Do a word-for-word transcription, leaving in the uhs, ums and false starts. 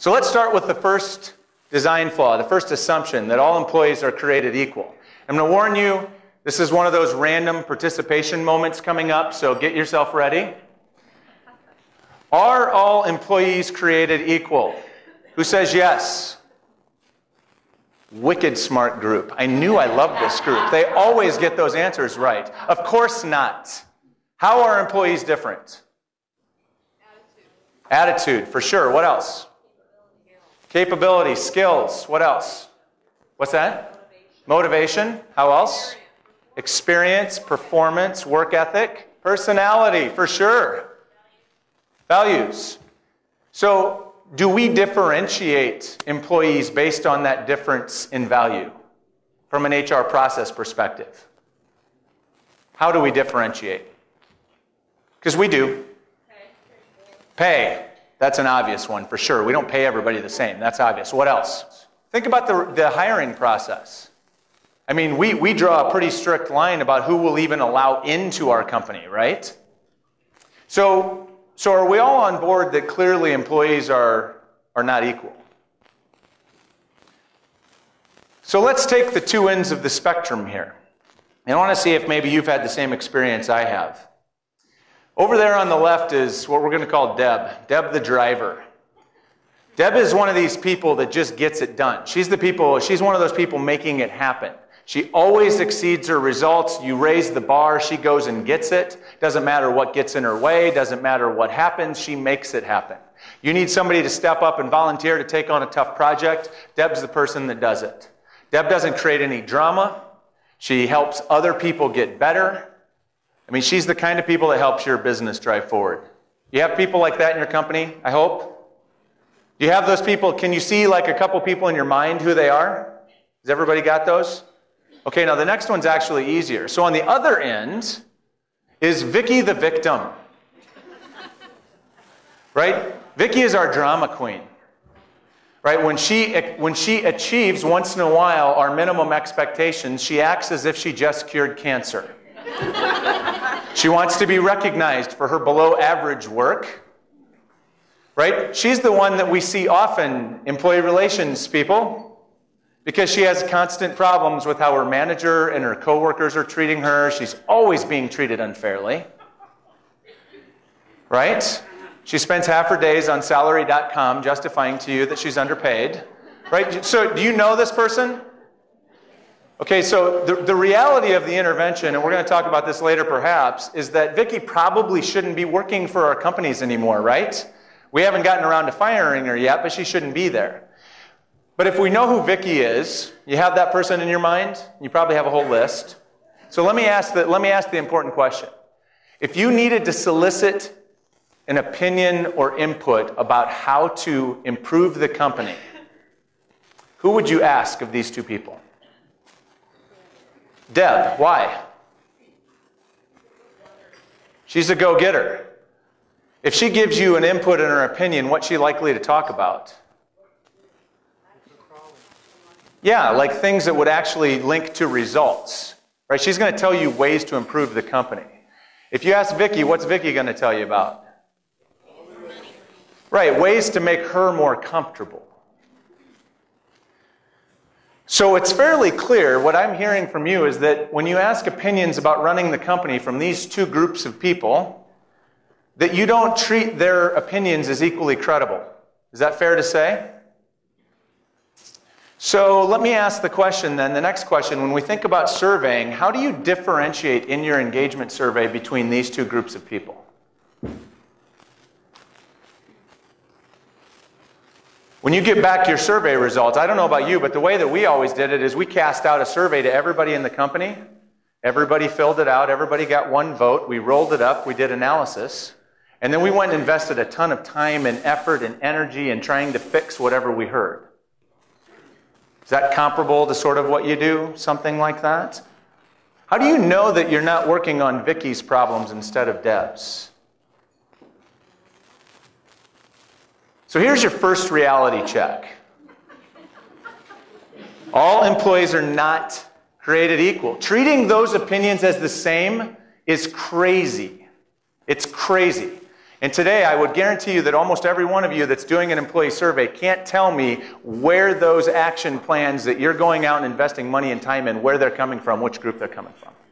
So let's start with the first design flaw, the first assumption that all employees are created equal. I'm going to warn you, this is one of those random participation moments coming up, so get yourself ready. Are all employees created equal? Who says yes? Wicked smart group. I knew I loved this group. They always get those answers right. Of course not. How are employees different? Attitude. Attitude, for sure. What else? Capability, skills. What else? What's that? Motivation. Motivation. How else? Experience. Experience, performance, work ethic, personality, for sure. Values. Values. So, do we differentiate employees based on that difference in value from an H R process perspective? How do we differentiate? Because we do. Pay. That's an obvious one for sure. We don't pay everybody the same. That's obvious. What else? Think about the, the hiring process. I mean, we, we draw a pretty strict line about who we'll even allow into our company, right? So... So are we all on board that clearly employees are, are not equal? So let's take the two ends of the spectrum here. And I want to see if maybe you've had the same experience I have. Over there on the left is what we're going to call Deb, Deb the driver. Deb is one of these people that just gets it done. She's the people, she's one of those people making it happen. She always exceeds her results. You raise the bar, she goes and gets it. Doesn't matter what gets in her way, doesn't matter what happens, she makes it happen. You need somebody to step up and volunteer to take on a tough project. Deb's the person that does it. Deb doesn't create any drama. She helps other people get better. I mean, she's the kind of people that helps your business drive forward. You have people like that in your company, I hope? Do you have those people? Can you see like a couple people in your mind who they are? Has everybody got those? Okay, now the next one's actually easier. So on the other end is Vicky the victim, right? Vicky is our drama queen, right? When she, when she achieves once in a while our minimum expectations, she acts as if she just cured cancer. She wants to be recognized for her below average work, right? She's the one that we see often, employee relations people, because she has constant problems with how her manager and her coworkers are treating her. She's always being treated unfairly, right? She spends half her days on salary dot com justifying to you that she's underpaid, right? So do you know this person? Okay, so the, the reality of the intervention, and we're going to talk about this later perhaps, is that Vicky probably shouldn't be working for our companies anymore, right? We haven't gotten around to firing her yet, but she shouldn't be there. But if we know who Vicky is, you have that person in your mind, you probably have a whole list. So let me ask the, let me ask the important question. If you needed to solicit an opinion or input about how to improve the company, who would you ask of these two people? Deb, why? She's a go-getter. If she gives you an input and her opinion, what's she likely to talk about? Yeah, like things that would actually link to results, right? She's going to tell you ways to improve the company. If you ask Vicky, what's Vicky going to tell you about? Right, ways to make her more comfortable. So it's fairly clear, what I'm hearing from you is that when you ask opinions about running the company from these two groups of people, that you don't treat their opinions as equally credible. Is that fair to say? So let me ask the question then, the next question, when we think about surveying, how do you differentiate in your engagement survey between these two groups of people? When you get back your survey results, I don't know about you, but the way that we always did it is we cast out a survey to everybody in the company. Everybody filled it out. Everybody got one vote. We rolled it up. We did analysis. And then we went and invested a ton of time and effort and energy in trying to fix whatever we heard. Is that comparable to sort of what you do, something like that? How do you know that you're not working on Vicky's problems instead of Deb's? So here's your first reality check. All employees are not created equal. Treating those opinions as the same is crazy. It's crazy. And today, I would guarantee you that almost every one of you that's doing an employee survey can't tell me where those action plans that you're going out and investing money and time in, where they're coming from, which group they're coming from.